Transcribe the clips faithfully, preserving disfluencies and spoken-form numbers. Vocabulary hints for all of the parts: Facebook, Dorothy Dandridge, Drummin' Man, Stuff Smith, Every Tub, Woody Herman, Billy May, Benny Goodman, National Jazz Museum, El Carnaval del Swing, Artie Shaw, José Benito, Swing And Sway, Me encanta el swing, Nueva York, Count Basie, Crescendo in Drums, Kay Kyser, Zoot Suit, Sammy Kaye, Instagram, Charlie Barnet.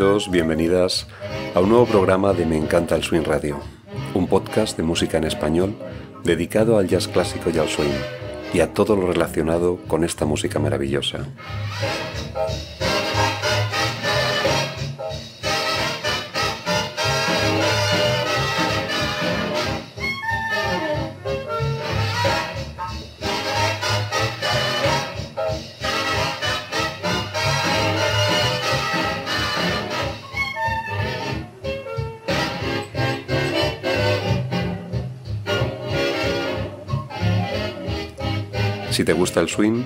Bienvenidos, bienvenidas a un nuevo programa de Me encanta el swing radio, un podcast de música en español dedicado al jazz clásico y al swing y a todo lo relacionado con esta música maravillosa. Si te gusta el swing,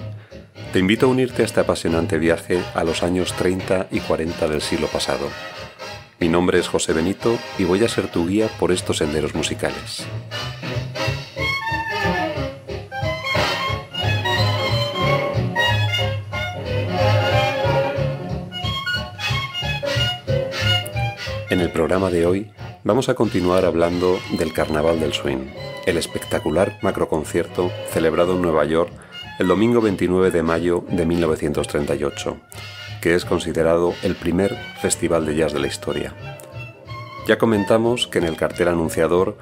te invito a unirte a este apasionante viaje a los años treinta y cuarenta del siglo pasado. Mi nombre es José Benito y voy a ser tu guía por estos senderos musicales. En el programa de hoy vamos a continuar hablando del Carnaval del Swing, el espectacular macroconcierto celebrado en Nueva York el domingo veintinueve de mayo de mil novecientos treinta y ocho, que es considerado el primer festival de jazz de la historia. Ya comentamos que en el cartel anunciador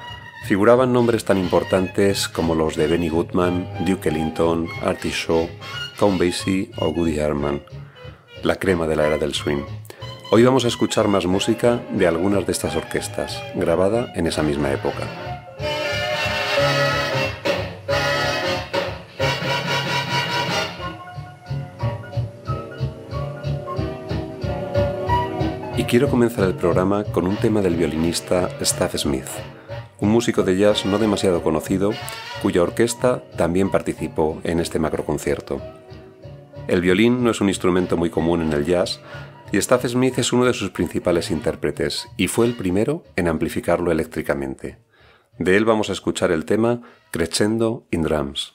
figuraban nombres tan importantes como los de Benny Goodman, Duke Ellington, Artie Shaw, Count Basie o Woody Herman, la crema de la era del swing. Hoy vamos a escuchar más música de algunas de estas orquestas, grabada en esa misma época. Y quiero comenzar el programa con un tema del violinista Stuff Smith, un músico de jazz no demasiado conocido, cuya orquesta también participó en este macroconcierto. El violín no es un instrumento muy común en el jazz, y Stuff Smith es uno de sus principales intérpretes, y fue el primero en amplificarlo eléctricamente. De él vamos a escuchar el tema Crescendo in Drums.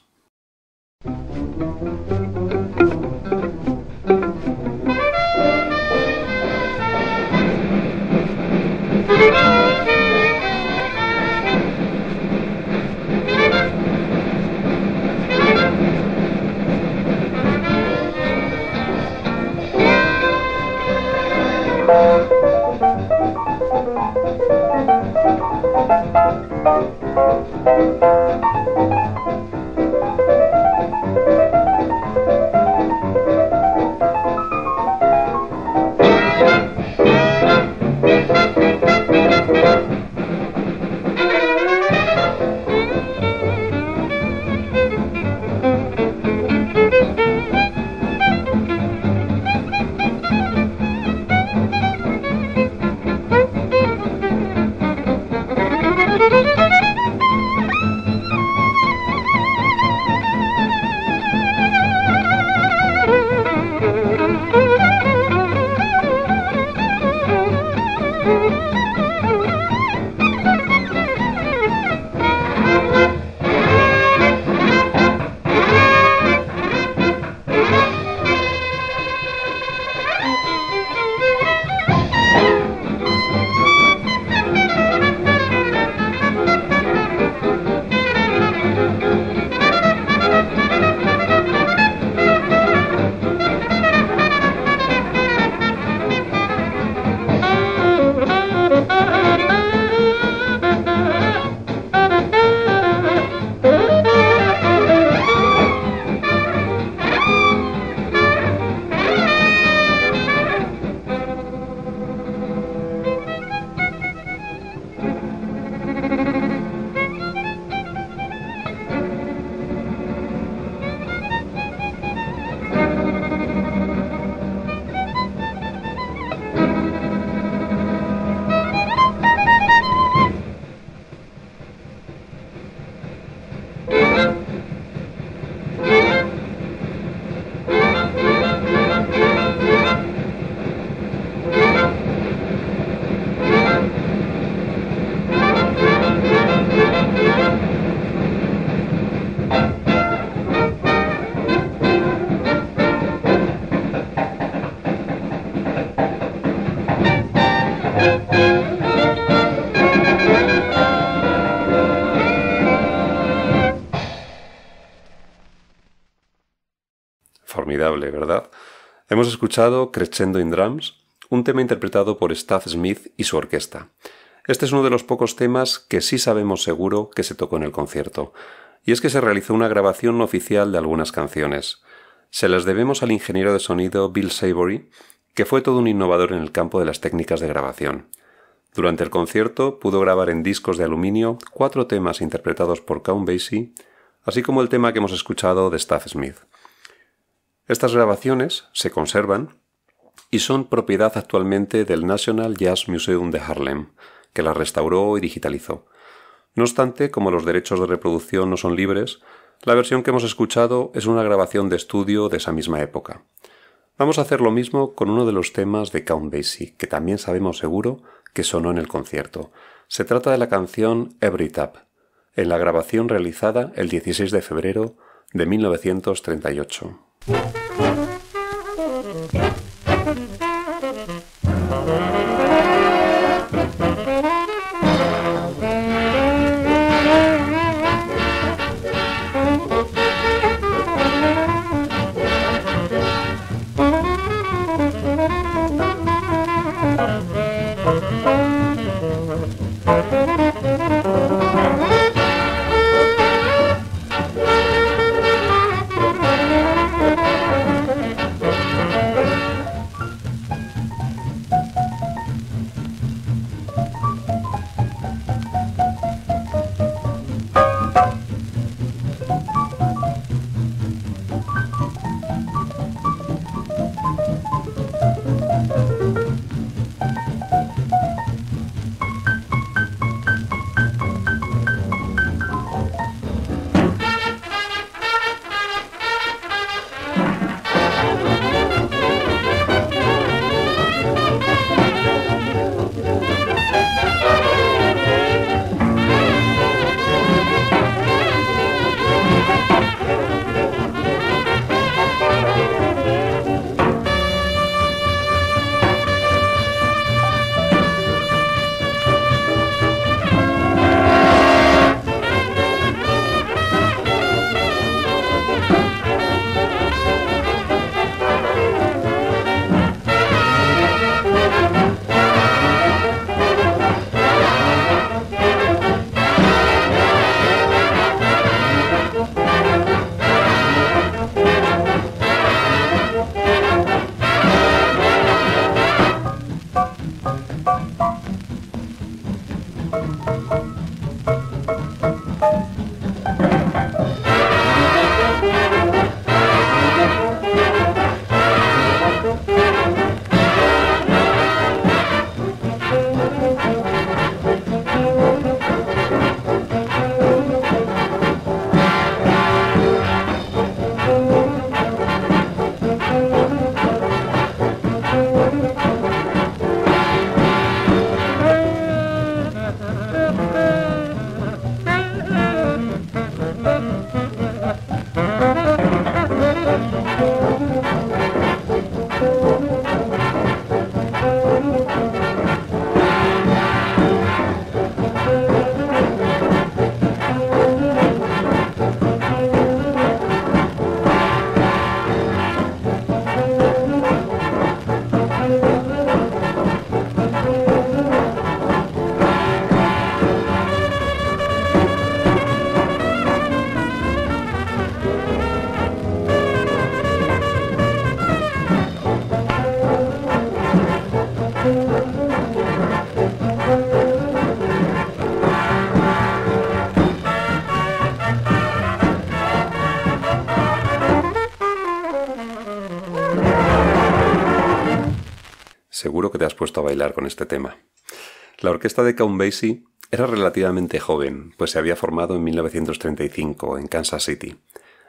¿Verdad? Hemos escuchado Crescendo in Drums, un tema interpretado por Stuff Smith y su orquesta. Este es uno de los pocos temas que sí sabemos seguro que se tocó en el concierto, y es que se realizó una grabación oficial de algunas canciones. Se las debemos al ingeniero de sonido Bill Savory, que fue todo un innovador en el campo de las técnicas de grabación. Durante el concierto pudo grabar en discos de aluminio cuatro temas interpretados por Count Basie, así como el tema que hemos escuchado de Stuff Smith. Estas grabaciones se conservan y son propiedad actualmente del National Jazz Museum de Harlem, que las restauró y digitalizó. No obstante, como los derechos de reproducción no son libres, la versión que hemos escuchado es una grabación de estudio de esa misma época. Vamos a hacer lo mismo con uno de los temas de Count Basie, que también sabemos seguro que sonó en el concierto. Se trata de la canción Every Tub, en la grabación realizada el dieciséis de febrero de mil novecientos treinta y ocho. Seguro que te has puesto a bailar con este tema. La orquesta de Count Basie era relativamente joven, pues se había formado en mil novecientos treinta y cinco en Kansas City.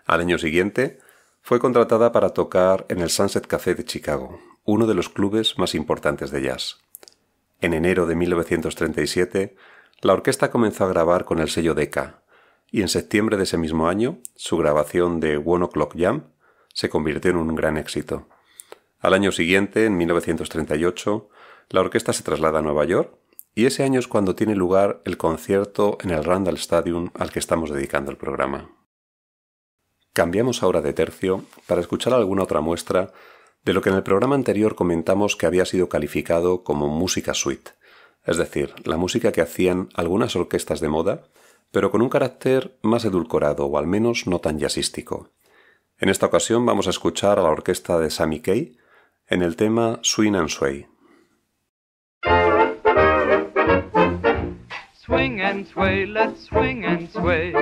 Al año siguiente fue contratada para tocar en el Sunset Café de Chicago, uno de los clubes más importantes de jazz. En enero de mil novecientos treinta y siete, la orquesta comenzó a grabar con el sello Decca, y en septiembre de ese mismo año, su grabación de One O'Clock Jump se convirtió en un gran éxito. Al año siguiente, en mil novecientos treinta y ocho, la orquesta se traslada a Nueva York y ese año es cuando tiene lugar el concierto en el Randall Stadium al que estamos dedicando el programa. Cambiamos ahora de tercio para escuchar alguna otra muestra de lo que en el programa anterior comentamos que había sido calificado como música suite, es decir, la música que hacían algunas orquestas de moda, pero con un carácter más edulcorado o al menos no tan jazzístico. En esta ocasión vamos a escuchar a la orquesta de Sammy Kaye en el tema Swing And Sway. Swing and sway, let's swing and sway.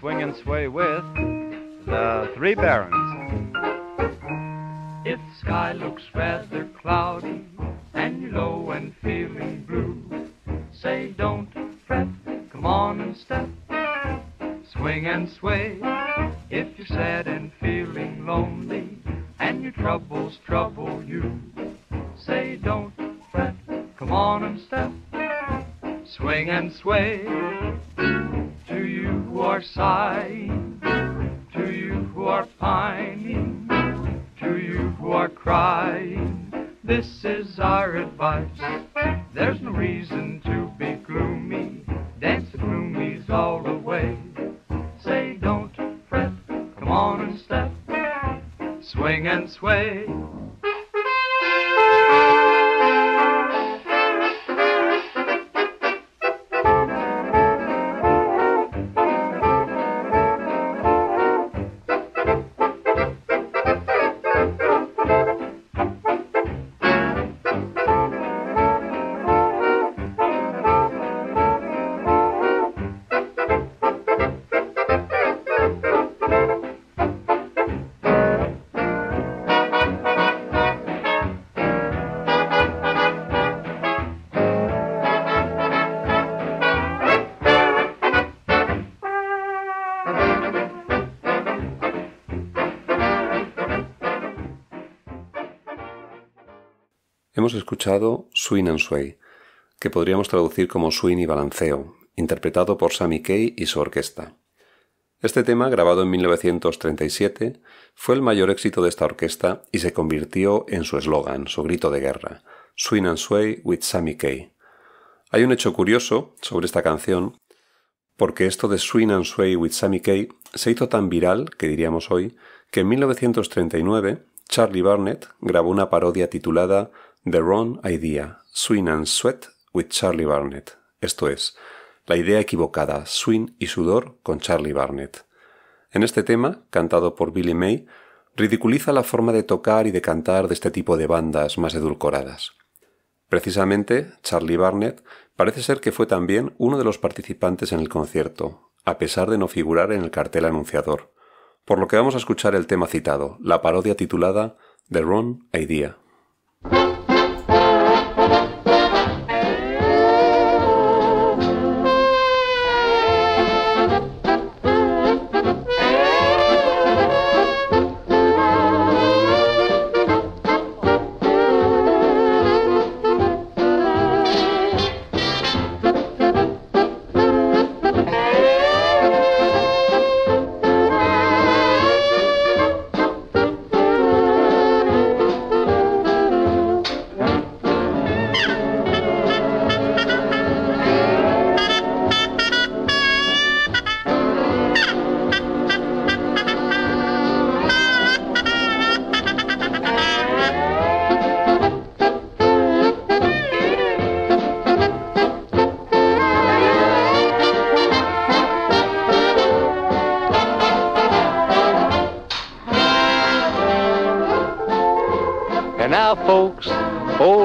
Swing and sway with the Three Barons. If sky looks rather cloudy and you're low and feeling blue, say don't fret, come on and step, swing and sway. If you're sad and feeling lonely and your troubles trouble you, say don't fret, come on and step, swing and sway. To you who are sighing, to you who are pining, to you who are crying, this is our advice. There's no reason to be gloomy, dance the gloomies all the way. Say don't fret, come on and step, swing and sway. Hemos escuchado Swing and Sway, que podríamos traducir como swing y balanceo, interpretado por Sammy Kaye y su orquesta. Este tema, grabado en mil novecientos treinta y siete, fue el mayor éxito de esta orquesta y se convirtió en su eslogan, su grito de guerra, Swing and Sway with Sammy Kaye. Hay un hecho curioso sobre esta canción, porque esto de Swing and Sway with Sammy Kaye se hizo tan viral, que diríamos hoy, que en mil novecientos treinta y nueve Charlie Barnet grabó una parodia titulada The Wrong Idea, Swing and Sweat with Charlie Barnet, esto es, la idea equivocada, swing y sudor con Charlie Barnet. En este tema, cantado por Billy May, ridiculiza la forma de tocar y de cantar de este tipo de bandas más edulcoradas. Precisamente, Charlie Barnet parece ser que fue también uno de los participantes en el concierto, a pesar de no figurar en el cartel anunciador, por lo que vamos a escuchar el tema citado, la parodia titulada The Wrong Idea.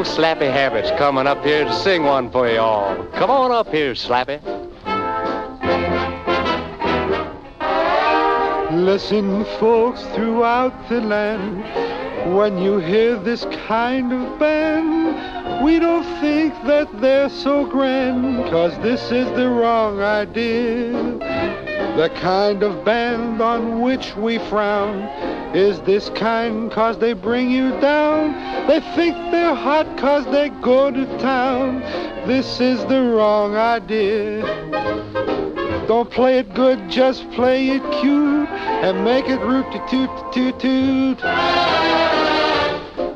Slappy Habit's coming up here to sing one for you all. Come on up here, Slappy. Listen, folks, throughout the land, when you hear this kind of band, we don't think that they're so grand, 'cause this is the wrong idea. The kind of band on which we frown is this kind, 'cause they bring you down. They think they're hot 'cause they go to town. This is the wrong idea. Don't play it good, just play it cute, and make it root-a-toot-a-toot-toot.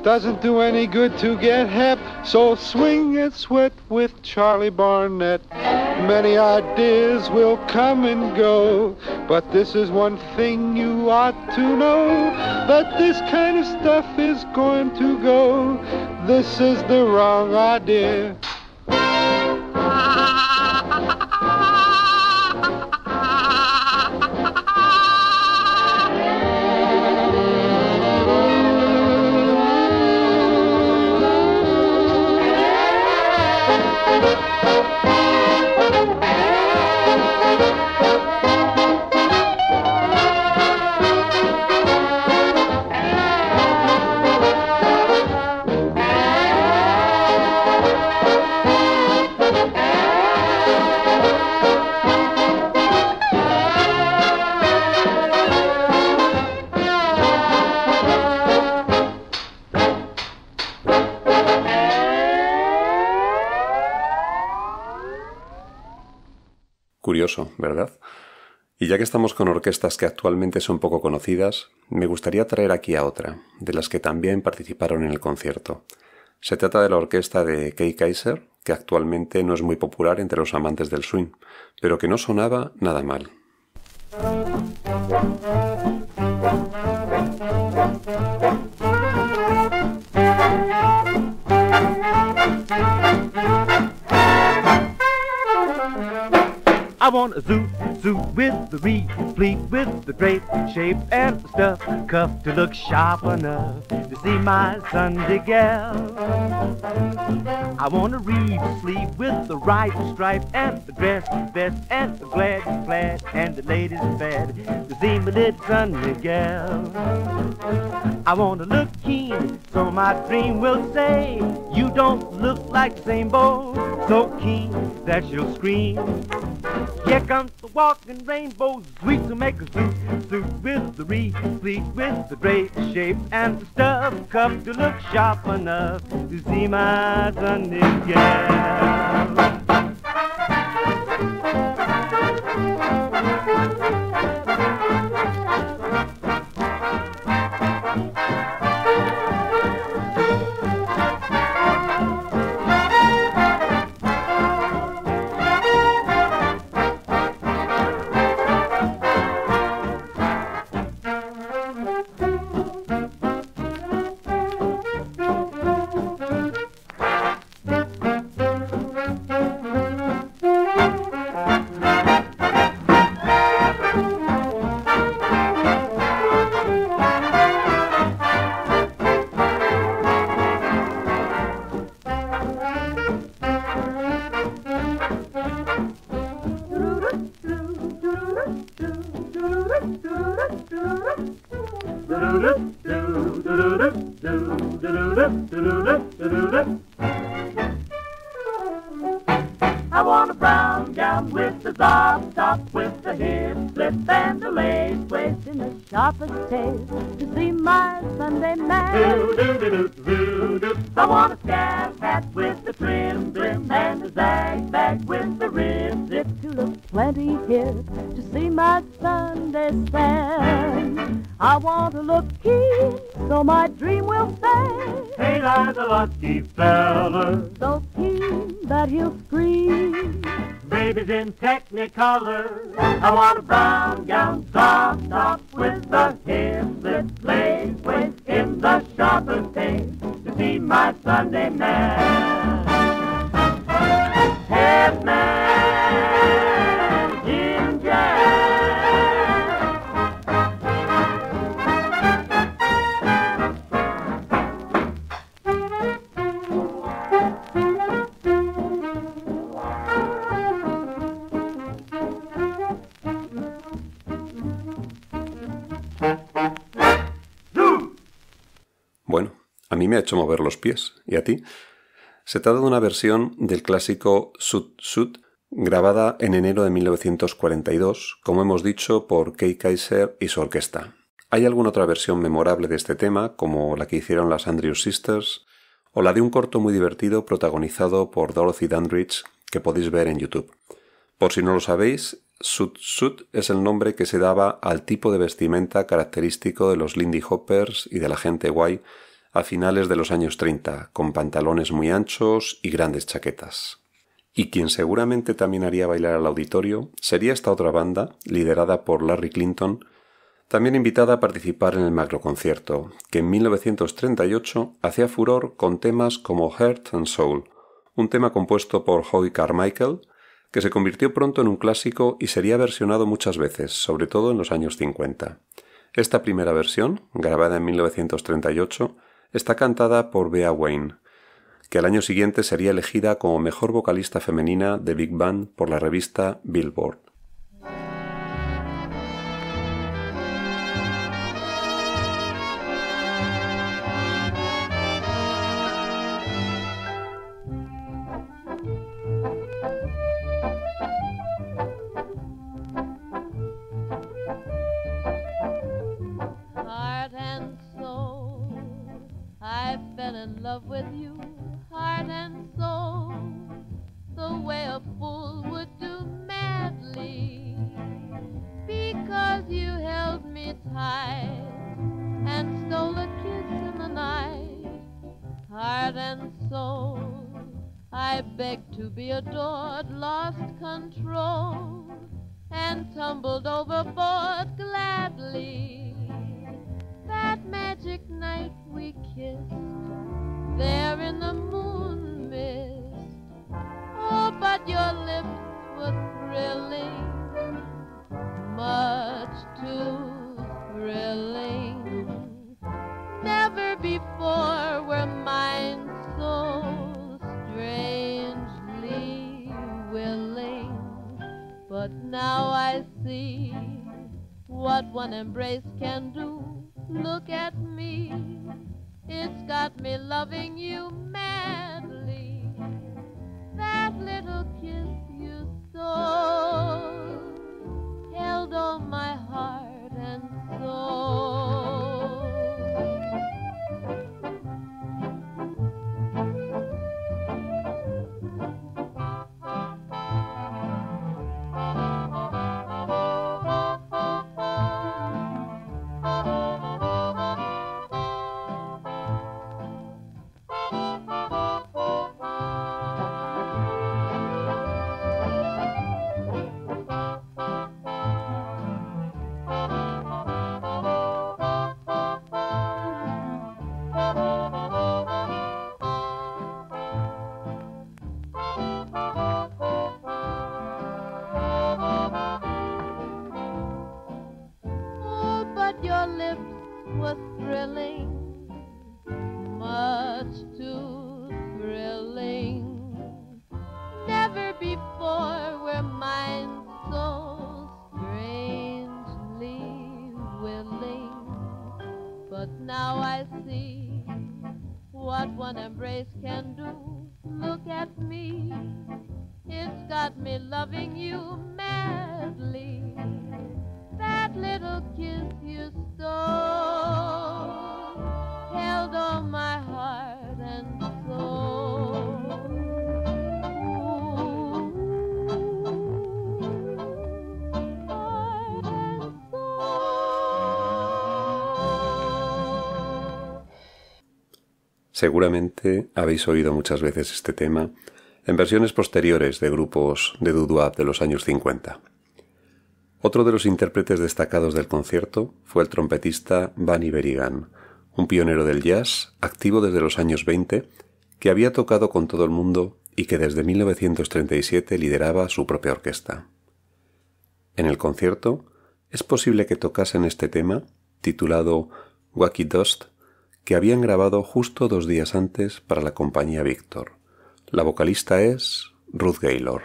Doesn't do any good to get hep, so swing and sweat with Charlie Barnet. Many ideas will come and go, but this is one thing you ought to know, that this kind of stuff is going to go. This is the wrong idea. Curioso, ¿verdad? Y ya que estamos con orquestas que actualmente son poco conocidas, me gustaría traer aquí a otra, de las que también participaron en el concierto. Se trata de la orquesta de Kay Kyser, que actualmente no es muy popular entre los amantes del swing, pero que no sonaba nada mal. I want a zoot suit with the reed, pleat with the drape, shape and the stuff, cuff to look sharp enough to see my Sunday gal. I want a reed sleeve with the right stripe and the dress vest and the glad plaid and the ladies' bed to see my little Sunday gal. I want to look keen, so my dream will say, you don't look like the same boy, so keen that you'll scream. Here comes the walking rainbow, sweet to make a zoot suit with the reed, sleek with the drape, shape and the stuff, come to look sharp enough to see my Sunday gal. I want a brown gown, soft top with the hem that plays waist in the sharpest taste to see my Sunday man. Head man, Jim Jam. Bueno, a mí me ha hecho mover los pies. ¿Y a ti? Se trata de una versión del clásico Zoot Suit, grabada en enero de mil novecientos cuarenta y dos, como hemos dicho, por Kay Kyser y su orquesta. Hay alguna otra versión memorable de este tema, como la que hicieron las Andrews Sisters, o la de un corto muy divertido protagonizado por Dorothy Dandridge, que podéis ver en YouTube. Por si no lo sabéis, Zoot Suit es el nombre que se daba al tipo de vestimenta característico de los Lindy Hoppers y de la gente guay a finales de los años treinta, con pantalones muy anchos y grandes chaquetas. Y quien seguramente también haría bailar al auditorio sería esta otra banda, liderada por Larry Clinton, también invitada a participar en el macroconcierto, que en mil novecientos treinta y ocho hacía furor con temas como Heart And Soul, un tema compuesto por Hoagy Carmichael, que se convirtió pronto en un clásico y sería versionado muchas veces, sobre todo en los años cincuenta. Esta primera versión, grabada en mil novecientos treinta y ocho, está cantada por Bea Wayne, que al año siguiente sería elegida como mejor vocalista femenina de Big Band por la revista Billboard. Heart and soul, I fell in love with you. Heart and soul, the way a fool would do madly, because you held me tight and stole a kiss in the night. Heart and soul, I begged to be adored, lost control, and tumbled overboard gladly. That magic night we kissed, there in the moon mist. Oh, but your lips were thrilling, much too thrilling. Never before were mine so strangely willing. But now I see what one embrace can do. Look at me, it's got me loving you madly. That little kiss you stole held on my heart and soul. Seguramente habéis oído muchas veces este tema en versiones posteriores de grupos de doo-wop de los años cincuenta. Otro de los intérpretes destacados del concierto fue el trompetista Benny Goodman, un pionero del jazz, activo desde los años veinte, que había tocado con todo el mundo y que desde mil novecientos treinta y siete lideraba su propia orquesta. En el concierto es posible que tocasen este tema, titulado Wacky Dust, que habían grabado justo dos días antes para la compañía Victor. La vocalista es Ruth Gaylor.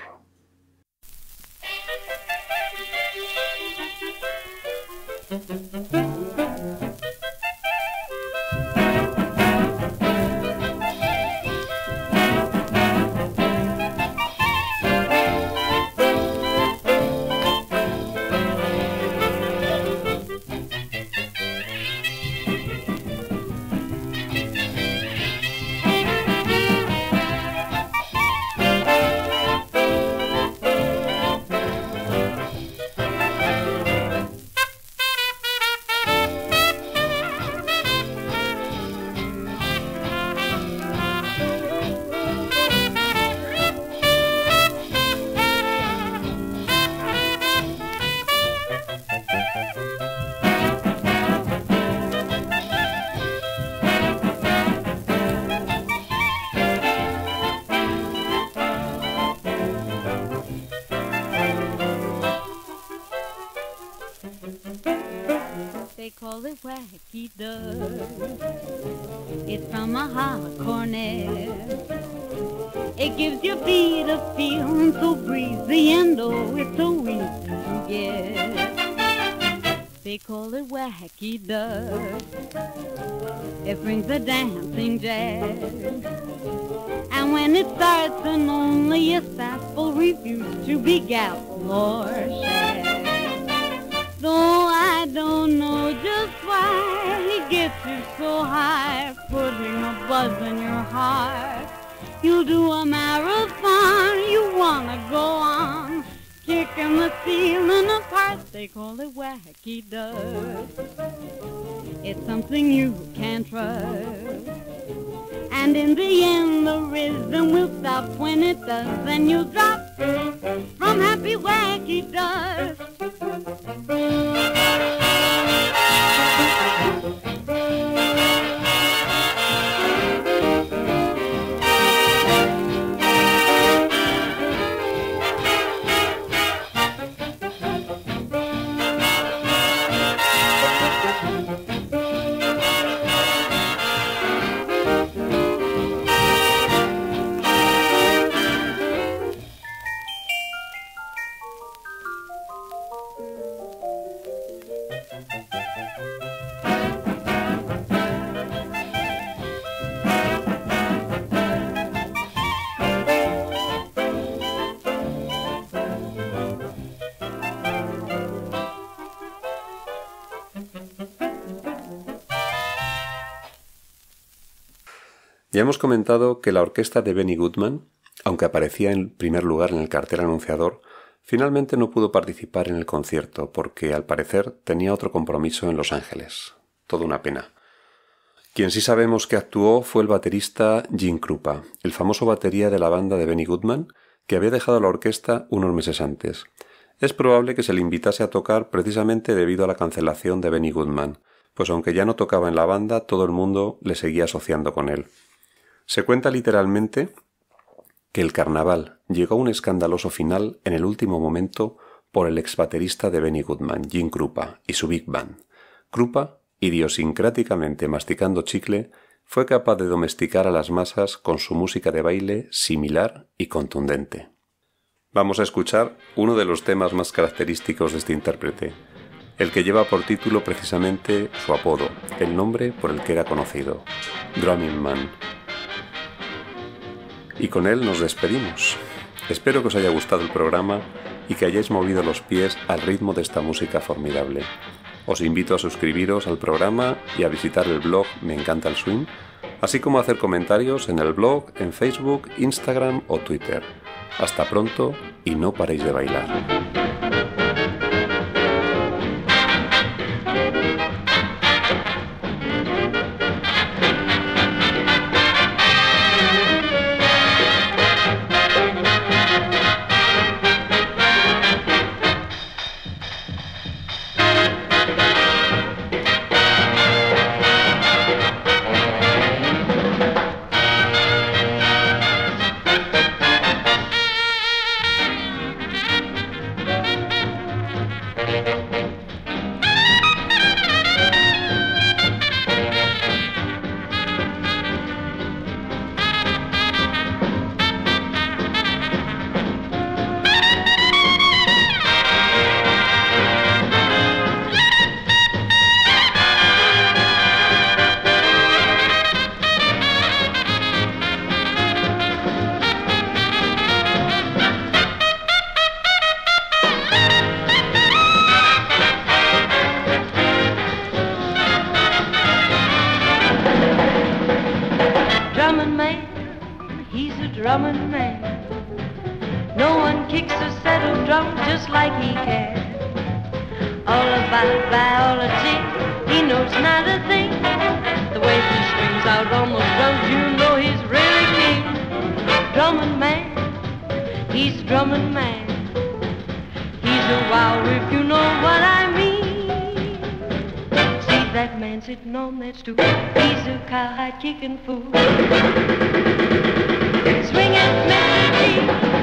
Wacky Dust. It's from a hot cornet. It gives your feet a feeling so breezy, and oh, it's so easy to get. They call it Wacky Dust. It brings the dancing jazz. And when it starts, an only a sapful refuse to be gaffled or shagged. Though I don't know just why he gets you so high, putting a buzz in your heart. You'll do a marathon, you wanna go on, kicking the ceiling apart. They call it Wacky Dust. It's something you can't trust. And in the end, the rhythm will stop when it does, and you'll drop from happy Wacky Dust. Ya hemos comentado que la orquesta de Benny Goodman, aunque aparecía en primer lugar en el cartel anunciador, finalmente no pudo participar en el concierto porque, al parecer, tenía otro compromiso en Los Ángeles. Toda una pena. Quien sí sabemos que actuó fue el baterista Gene Krupa, el famoso batería de la banda de Benny Goodman, que había dejado la orquesta unos meses antes. Es probable que se le invitase a tocar precisamente debido a la cancelación de Benny Goodman, pues aunque ya no tocaba en la banda, todo el mundo le seguía asociando con él. Se cuenta literalmente que el carnaval llegó a un escandaloso final en el último momento por el exbaterista de Benny Goodman, Gene Krupa, y su Big Band. Krupa, idiosincráticamente masticando chicle, fue capaz de domesticar a las masas con su música de baile similar y contundente. Vamos a escuchar uno de los temas más característicos de este intérprete, el que lleva por título precisamente su apodo, el nombre por el que era conocido, Drumming Man. Y con él nos despedimos. Espero que os haya gustado el programa y que hayáis movido los pies al ritmo de esta música formidable. Os invito a suscribiros al programa y a visitar el blog Me Encanta el Swing, así como a hacer comentarios en el blog, en Facebook, Instagram o Twitter. Hasta pronto y no paréis de bailar. Swing and Sway With Charlie Barnet.